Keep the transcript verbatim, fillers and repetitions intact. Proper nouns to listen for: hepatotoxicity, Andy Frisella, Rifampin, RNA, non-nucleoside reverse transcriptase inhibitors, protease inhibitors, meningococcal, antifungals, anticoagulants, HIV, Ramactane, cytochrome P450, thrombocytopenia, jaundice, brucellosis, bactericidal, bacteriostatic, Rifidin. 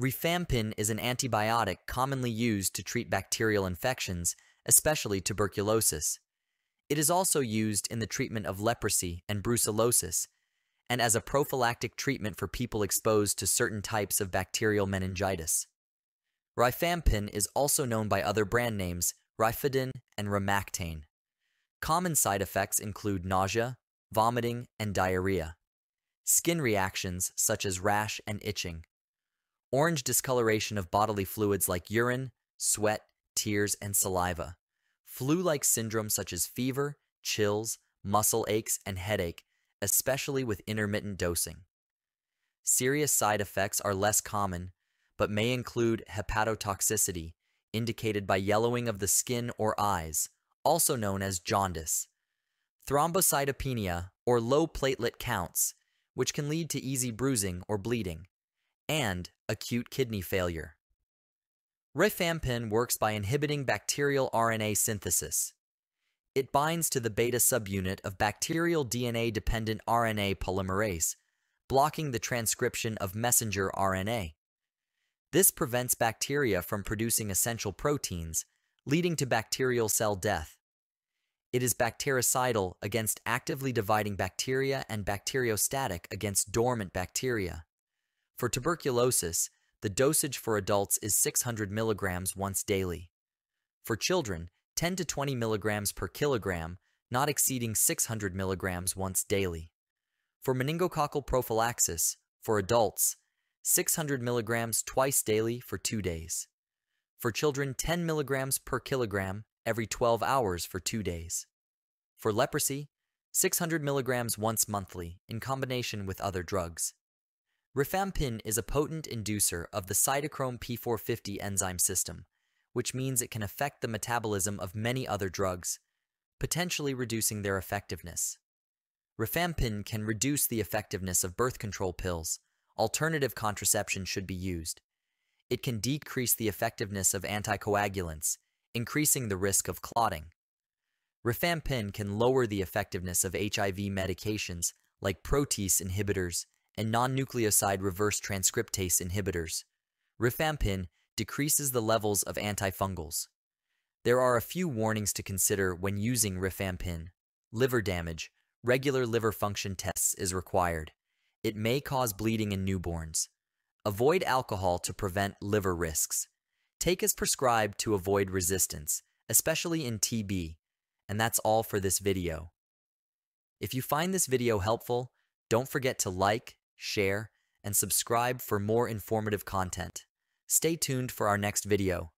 Rifampin is an antibiotic commonly used to treat bacterial infections, especially tuberculosis. It is also used in the treatment of leprosy and brucellosis, and as a prophylactic treatment for people exposed to certain types of bacterial meningitis. Rifampin is also known by other brand names, Rifidin and Ramactane. Common side effects include nausea, vomiting, and diarrhea. Skin reactions such as rash and itching. Orange discoloration of bodily fluids like urine, sweat, tears, and saliva. Flu-like syndrome such as fever, chills, muscle aches, and headache, especially with intermittent dosing. Serious side effects are less common, but may include hepatotoxicity, indicated by yellowing of the skin or eyes, also known as jaundice, thrombocytopenia or low platelet counts, which can lead to easy bruising or bleeding, and acute kidney failure. Rifampin works by inhibiting bacterial R N A synthesis. It binds to the beta subunit of bacterial D N A-dependent R N A polymerase, blocking the transcription of messenger R N A. This prevents bacteria from producing essential proteins, leading to bacterial cell death. It is bactericidal against actively dividing bacteria and bacteriostatic against dormant bacteria. For tuberculosis, the dosage for adults is six hundred milligrams once daily. For children, ten to twenty milligrams per kilogram, not exceeding six hundred milligrams once daily. For meningococcal prophylaxis, for adults, six hundred milligrams twice daily for two days. For children, ten milligrams per kilogram every twelve hours for two days. For leprosy, six hundred milligrams once monthly in combination with other drugs. Rifampin is a potent inducer of the cytochrome P four fifty enzyme system, which means it can affect the metabolism of many other drugs, potentially reducing their effectiveness. Rifampin can reduce the effectiveness of birth control pills. Alternative contraception should be used. It can decrease the effectiveness of anticoagulants, increasing the risk of clotting. Rifampin can lower the effectiveness of H I V medications like protease inhibitors and non-nucleoside reverse transcriptase inhibitors. Rifampin decreases the levels of antifungals. There are a few warnings to consider when using rifampin. Liver damage. Regular liver function tests is required. It may cause bleeding in newborns. Avoid alcohol to prevent liver risks. Take as prescribed to avoid resistance, especially in T B. And that's all for this video. If you find this video helpful, don't forget to like, share, and subscribe for more informative content. Stay tuned for our next video.